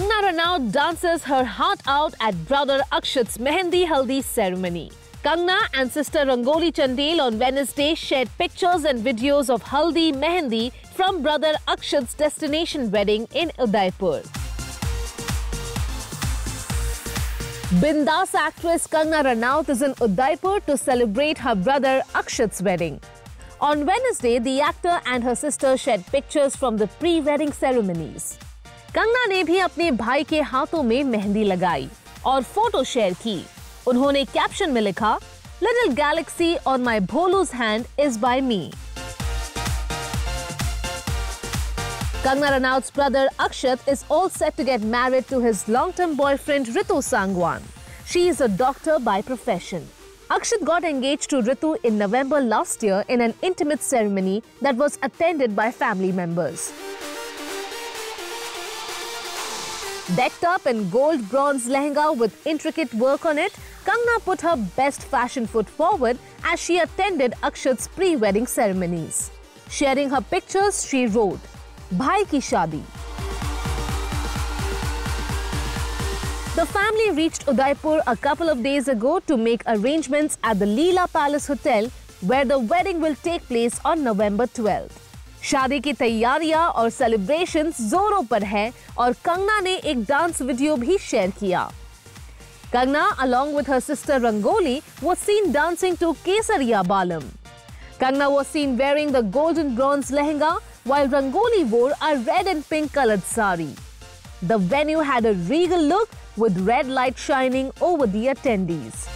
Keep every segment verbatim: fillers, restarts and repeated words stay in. Kangana Ranaut dances her heart out at brother Akshat's Mehendi Haldi ceremony. Kangana and sister Rangoli Chandel on Wednesday shared pictures and videos of Haldi Mehendi from brother Akshat's destination wedding in Udaipur. Bindass actress Kangana Ranaut is in Udaipur to celebrate her brother Akshat's wedding. On Wednesday, the actor and her sister shared pictures from the pre-wedding ceremonies. Kangana ने भी अपने भाई के हाथों में मेहंदी लगाई और photo share की। उन्होंने कैप्शन में लिखा, "Little galaxy on my Bholu's hand is by me." Kangana Ranaut's brother Akshat is all set to get married to his long-term boyfriend Ritu Sanghez. She is a doctor by profession. Akshat got engaged to Ritu in November last year in an intimate ceremony that was attended by family members. Decked up in gold bronze lehenga with intricate work on it, Kangana put her best fashion foot forward as she attended Akshat's pre-wedding ceremonies. Sharing her pictures, she wrote, "Bhai ki shadi." The family reached Udaipur a couple of days ago to make arrangements at the Leela Palace Hotel, where the wedding will take place on November twelfth. शादी की तैयारियां और celebrations जोरों पर है और कंगना ने एक डांस वीडियो भी शेयर किया। Kangana along with her sister Rangoli was seen dancing to Kesariya Balam. Kangana was seen wearing the golden bronze lehenga while Rangoli wore a red and pink colored sari. The venue had a regal look with red light shining over the attendees.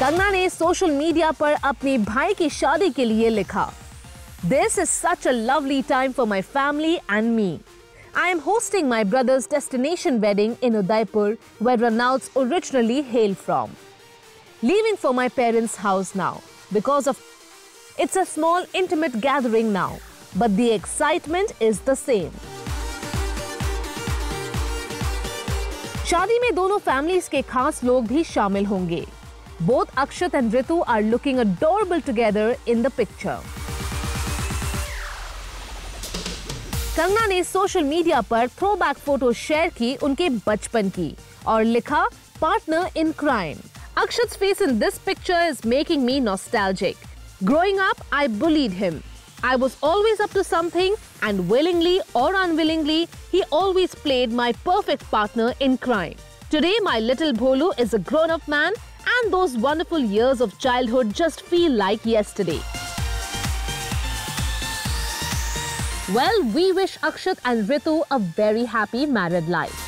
Kangana ने social media पर अपने भाई की शादी के लिए लिखा, "This is such a lovely time for my family and me. I am hosting my brother's destination wedding in Udaipur, where Ranauts originally hail from. Leaving for my parents' house now because of it's a small intimate gathering now, but the excitement is the same." शादी में दोनों families के खास लोग भी शामिल होंगे। Both Akshat and Ritu are looking adorable together in the picture. Kangana ने सोशल मीडिया पर थ्रोबैक फोटो शेयर की उनके बचपन की और लिखा, "Partner in crime. Akshat's face in this picture is making me nostalgic. Growing up, I bullied him. I was always up to something, and willingly or unwillingly, he always played my perfect partner in crime. Today, my little Bholu is a grown-up man. And those wonderful years of childhood just feel like yesterday." Well, we wish Akshat and Ritu a very happy married life.